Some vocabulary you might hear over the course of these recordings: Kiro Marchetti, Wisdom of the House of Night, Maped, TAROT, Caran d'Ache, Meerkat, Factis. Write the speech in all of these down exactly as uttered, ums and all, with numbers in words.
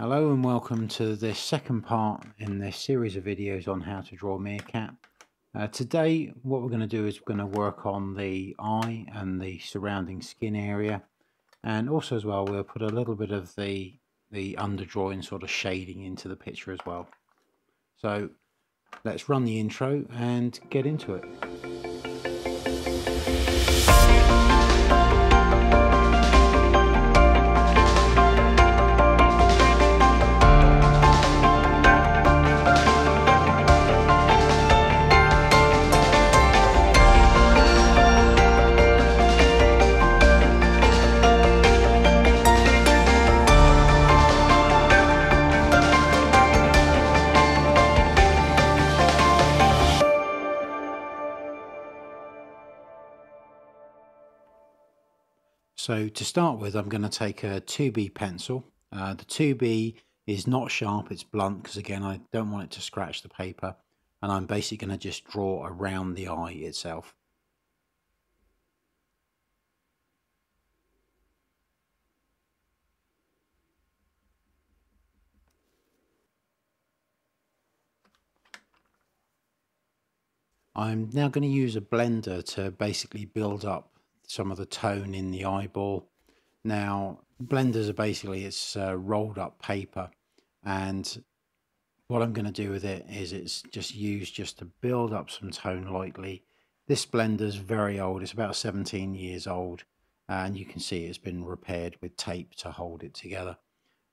Hello and welcome to this second part in this series of videos on how to draw Meerkat. Uh, today what we're going to do is we're going to work on the eye and the surrounding skin area, and also as well we'll put a little bit of the, the underdrawing sort of shading into the picture as well. So let's run the intro and get into it. So to start with, I'm going to take a two B pencil. Uh, the two B is not sharp, it's blunt, because again I don't want it to scratch the paper, and I'm basically going to just draw around the eye itself. I'm now going to use a blender to basically build up some of the tone in the eyeball. Now blenders are basically it's uh, rolled up paper, and what I'm going to do with it is it's just used just to build up some tone lightly. This blender's very old, it's about seventeen years old, and you can see it's been repaired with tape to hold it together,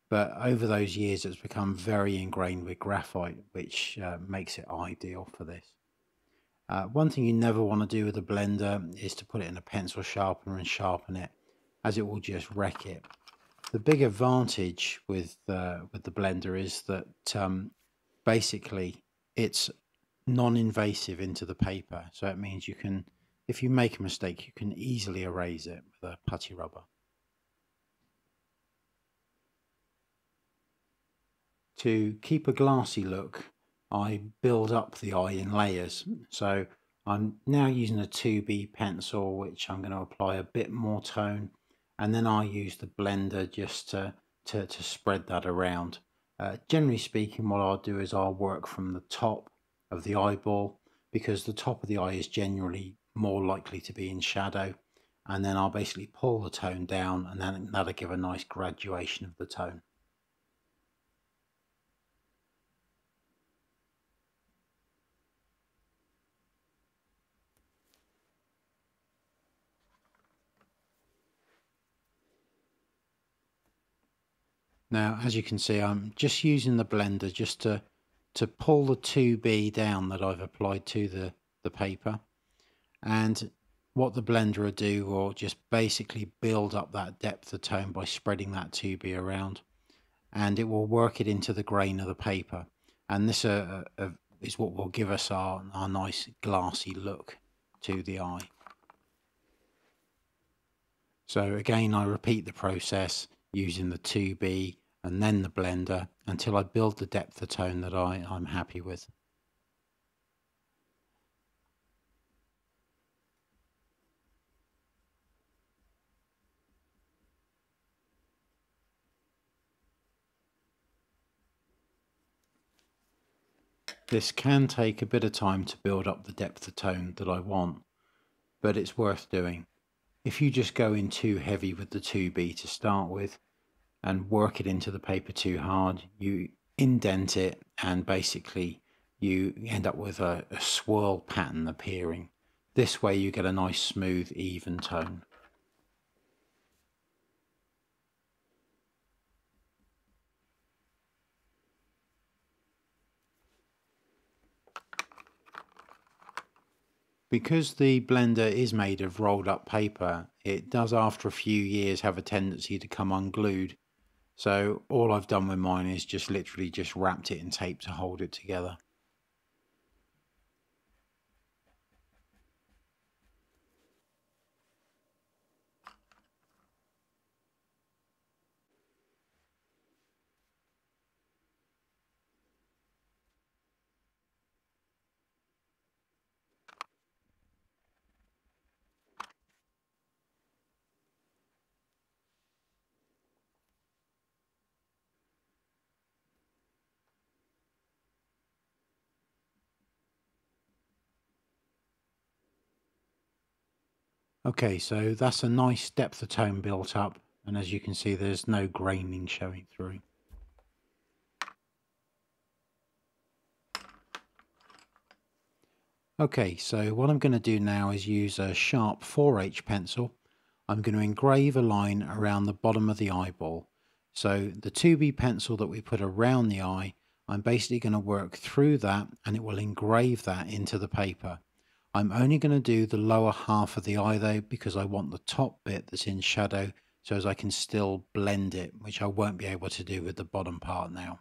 but over those years it's become very ingrained with graphite, which uh, makes it ideal for this. Uh, one thing you never want to do with a blender is to put it in a pencil sharpener and sharpen it, as it will just wreck it. The big advantage with uh, with the blender is that um, basically it's non-invasive into the paper, so it means you can, if you make a mistake, you can easily erase it with a putty rubber. To keep a glassy look, I build up the eye in layers, so I'm now using a two B pencil, which I'm going to apply a bit more tone, and then I use the blender just to, to, to spread that around. Uh, generally speaking, what I'll do is I'll work from the top of the eyeball, because the top of the eye is generally more likely to be in shadow, and then I'll basically pull the tone down, and then that'll give a nice graduation of the tone. Now, as you can see, I'm just using the blender just to, to pull the two B down that I've applied to the, the paper. And what the blender will do will just basically build up that depth of tone by spreading that two B around. And it will work it into the grain of the paper. And this uh, uh, is what will give us our, our nice glassy look to the eye. So again, I repeat the process using the two B and then the blender until I build the depth of tone that I, I'm happy with. This can take a bit of time to build up the depth of tone that I want, but it's worth doing. If you just go in too heavy with the two B to start with and work it into the paper too hard, you indent it and basically you end up with a, a swirl pattern appearing. This way you get a nice smooth even tone. Because the blender is made of rolled up paper, it does after a few years have a tendency to come unglued. So all I've done with mine is just literally just wrapped it in tape to hold it together. Okay, so that's a nice depth of tone built up, and as you can see, there's no graining showing through. Okay, so what I'm going to do now is use a sharp four H pencil. I'm going to engrave a line around the bottom of the eyeball. So the two B pencil that we put around the eye, I'm basically going to work through that and it will engrave that into the paper. I'm only going to do the lower half of the eye though, because I want the top bit that's in shadow so as I can still blend it, which I won't be able to do with the bottom part now.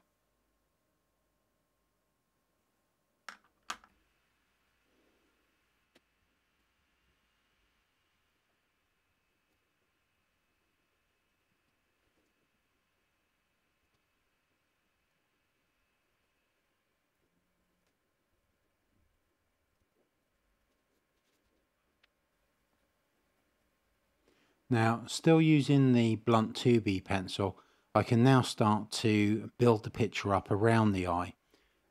Now, still using the blunt two B pencil, I can now start to build the picture up around the eye.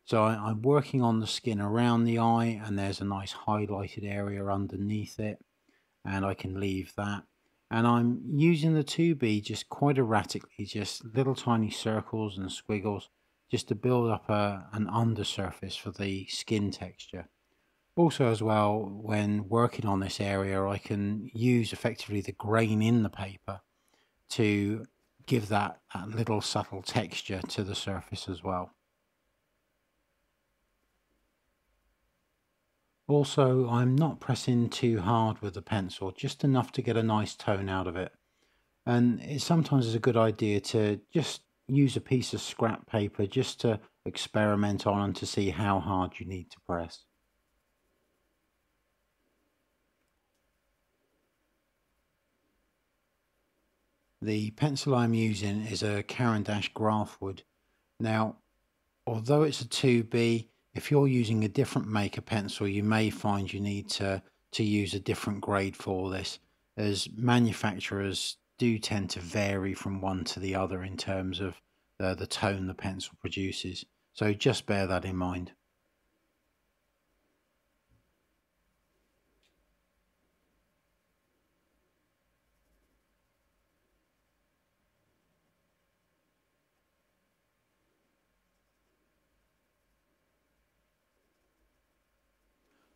So I, I'm working on the skin around the eye, and there's a nice highlighted area underneath it, and I can leave that. And I'm using the two B just quite erratically, just little tiny circles and squiggles, just to build up a, an undersurface for the skin texture. Also as well, when working on this area, I can use effectively the grain in the paper to give that, that little subtle texture to the surface as well. Also, I'm not pressing too hard with the pencil, just enough to get a nice tone out of it. And it sometimes is a good idea to just use a piece of scrap paper just to experiment on and to see how hard you need to press. The pencil I'm using is a Caran d'Ache graph wood. Now, although it's a two B, if you're using a different maker pencil, you may find you need to, to use a different grade for this, as manufacturers do tend to vary from one to the other in terms of the, the tone the pencil produces. So just bear that in mind.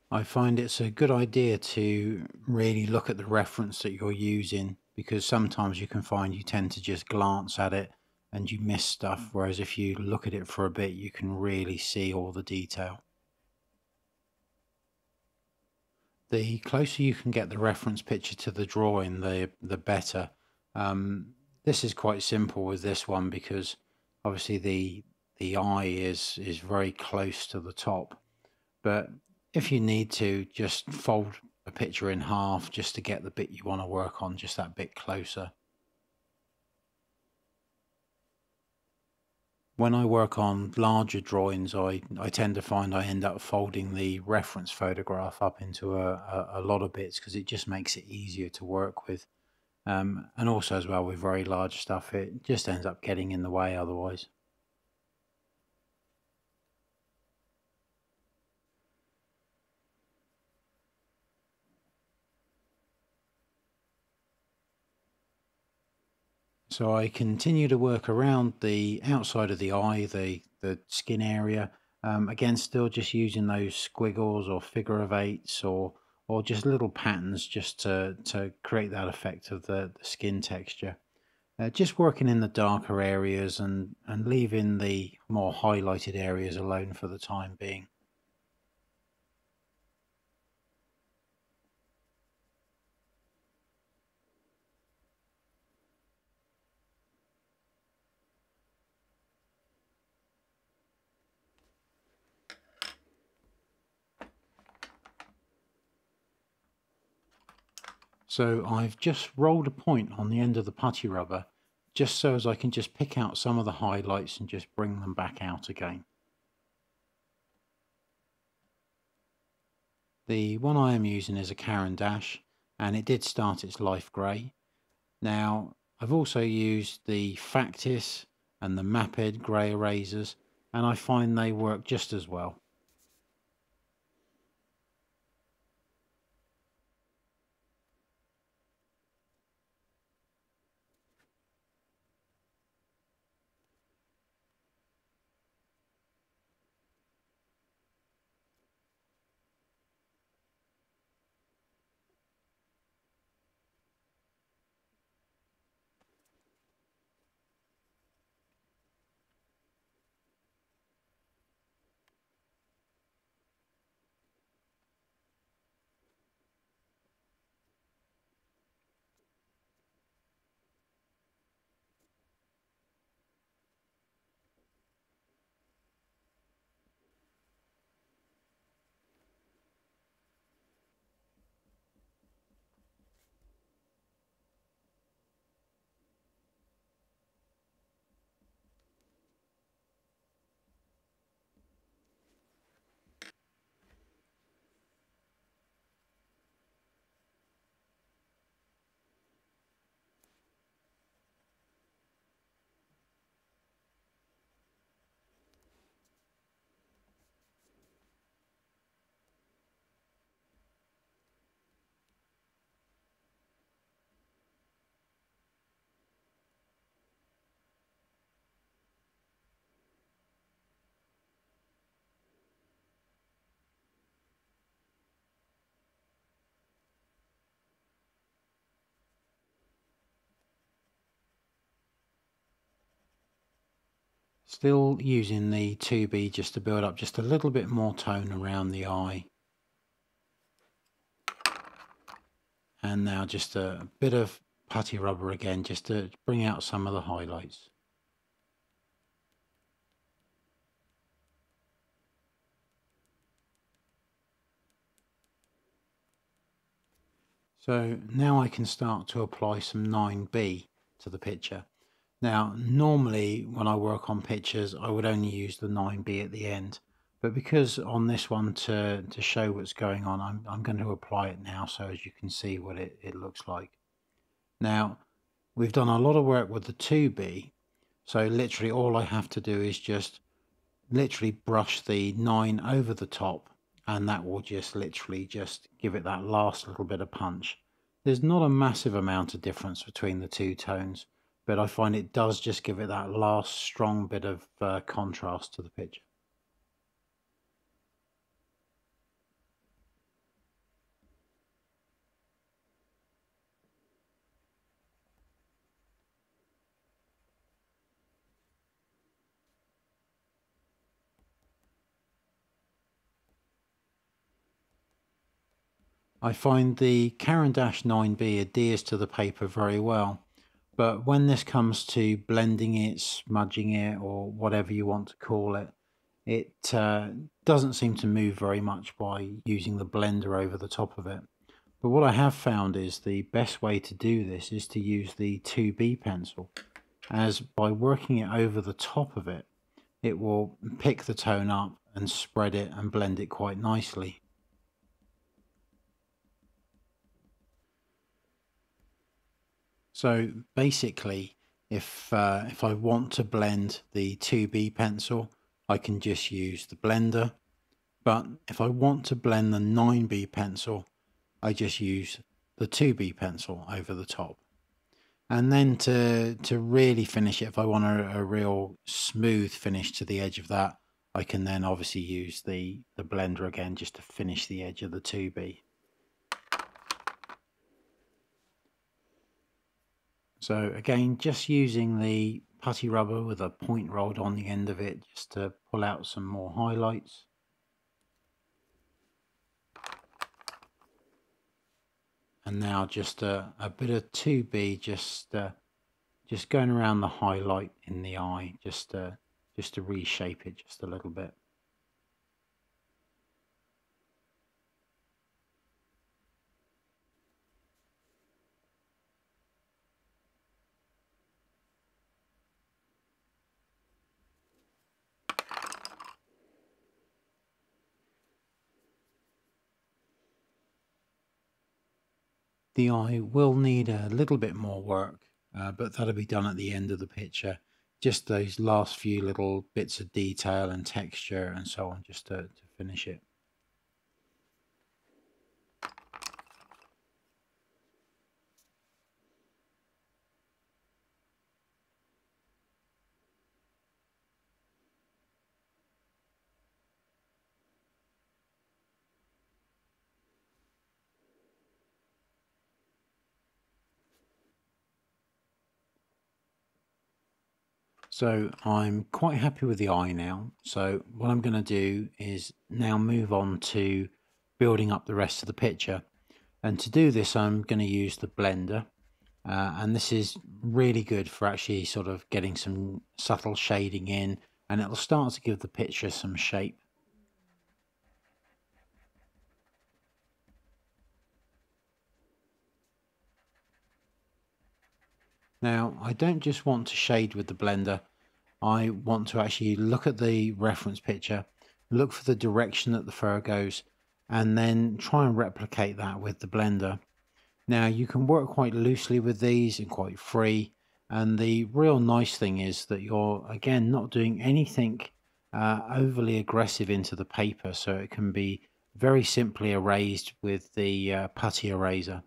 I find it's a good idea to really look at the reference that you're using, because sometimes you can find you tend to just glance at it and you miss stuff, whereas if you look at it for a bit you can really see all the detail. The closer you can get the reference picture to the drawing, the, the better. Um, this is quite simple with this one because obviously the, the eye is, is very close to the top, but if you need to, just fold a picture in half just to get the bit you want to work on just that bit closer. When I work on larger drawings, I, I tend to find I end up folding the reference photograph up into a, a, a lot of bits because it just makes it easier to work with. Um, and also as well with very large stuff, it just ends up getting in the way otherwise. So I continue to work around the outside of the eye, the, the skin area, um, again still just using those squiggles or figure of eights or, or just little patterns just to, to create that effect of the, the skin texture. Uh, just working in the darker areas and, and leaving the more highlighted areas alone for the time being. So I've just rolled a point on the end of the putty rubber just so as I can just pick out some of the highlights and just bring them back out again. The one I am using is a Caran d'Ache, and it did start its life grey. Now I've also used the Factis and the Maped grey erasers, and I find they work just as well. Still using the two B just to build up just a little bit more tone around the eye. And now just a bit of putty rubber again just to bring out some of the highlights. So now I can start to apply some nine B to the picture. Now normally when I work on pictures I would only use the nine B at the end, but because on this one to, to show what's going on I'm, I'm going to apply it now so as you can see what it, it looks like. Now we've done a lot of work with the two B, so literally all I have to do is just literally brush the nine over the top, and that will just literally just give it that last little bit of punch. There's not a massive amount of difference between the two tones, but I find it does just give it that last strong bit of uh, contrast to the picture. I find the Caran d'Ache nine B adheres to the paper very well, but when this comes to blending it, smudging it, or whatever you want to call it, it uh, doesn't seem to move very much by using the blender over the top of it. But what I have found is the best way to do this is to use the two B pencil, as by working it over the top of it, it will pick the tone up and spread it and blend it quite nicely. So basically, if, uh, if I want to blend the two B pencil, I can just use the blender. But if I want to blend the nine B pencil, I just use the two B pencil over the top. And then to, to really finish it, if I want a, a real smooth finish to the edge of that, I can then obviously use the, the blender again just to finish the edge of the two B. So again, just using the putty rubber with a point rolled on the end of it just to pull out some more highlights. And now just a, a bit of two B just uh, just going around the highlight in the eye just uh, just to reshape it just a little bit. The eye will need a little bit more work, uh, but that'll be done at the end of the picture. Just those last few little bits of detail and texture and so on, just to, to finish it. So I'm quite happy with the eye now, so what I'm going to do is now move on to building up the rest of the picture, and to do this I'm going to use the blender, uh, and this is really good for actually sort of getting some subtle shading in, and it'll start to give the picture some shape. Now, I don't just want to shade with the blender, I want to actually look at the reference picture, look for the direction that the fur goes, and then try and replicate that with the blender. Now, you can work quite loosely with these and quite free, and the real nice thing is that you're, again, not doing anything uh, overly aggressive into the paper, so it can be very simply erased with the uh, putty eraser.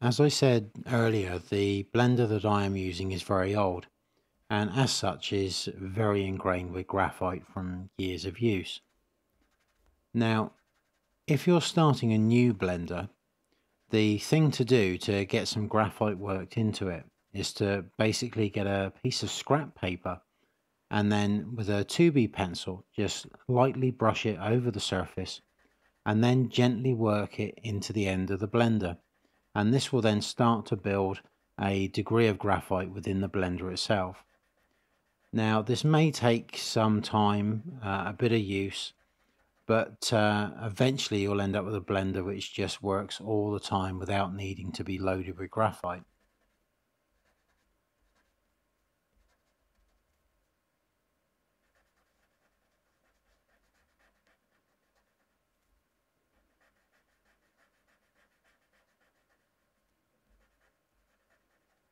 As I said earlier, the blender that I am using is very old. and as such is very ingrained with graphite from years of use. Now, if you're starting a new blender, the thing to do to get some graphite worked into it is to basically get a piece of scrap paper and then with a two B pencil just lightly brush it over the surface and then gently work it into the end of the blender, and this will then start to build a degree of graphite within the blender itself. Now this may take some time, uh, a bit of use, but uh, eventually you'll end up with a blender which just works all the time without needing to be loaded with graphite.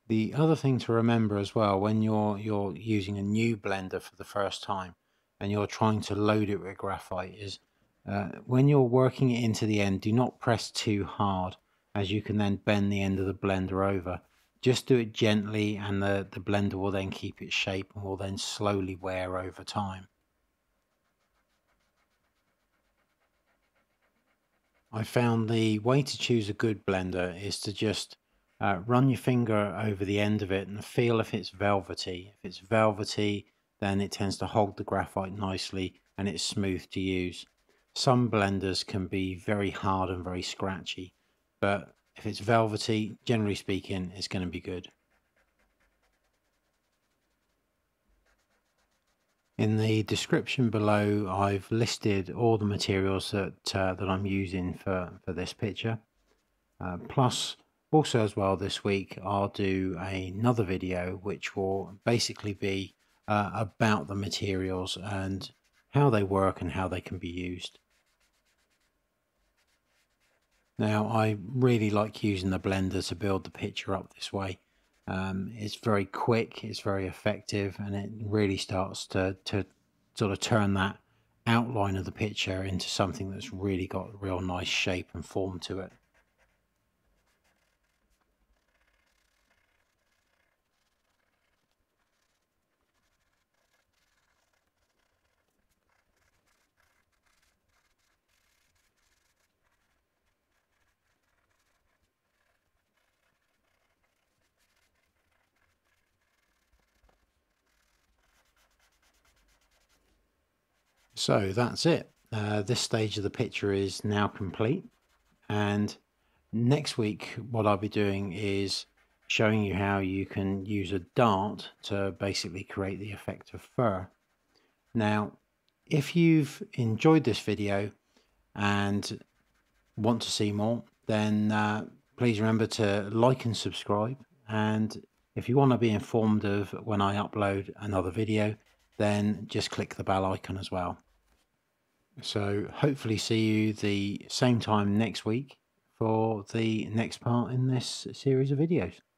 The other thing to remember as well, when you're, you're using a new blender for the first time and you're trying to load it with graphite, is uh, when you're working it into the end, do not press too hard, as you can then bend the end of the blender over. Just do it gently and the, the blender will then keep its shape and will then slowly wear over time. I found the way to choose a good blender is to just Uh, run your finger over the end of it and feel if it's velvety. If it's velvety, then it tends to hold the graphite nicely and it's smooth to use. Some blenders can be very hard and very scratchy, but if it's velvety, generally speaking, it's going to be good. In the description below, I've listed all the materials that, uh, that I'm using for, for this picture. Uh, plus, Also as well, this week I'll do another video which will basically be uh, about the materials and how they work and how they can be used. Now, I really like using the blender to build the picture up this way. Um, it's very quick, it's very effective, and it really starts to, to sort of turn that outline of the picture into something that's really got a real nice shape and form to it. So that's it. Uh, this stage of the picture is now complete, and next week what I'll be doing is showing you how you can use a dart to basically create the effect of fur. Now, if you've enjoyed this video and want to see more, then uh, please remember to like and subscribe, and if you want to be informed of when I upload another video, then just click the bell icon as well. So hopefully see you the same time next week for the next part in this series of videos.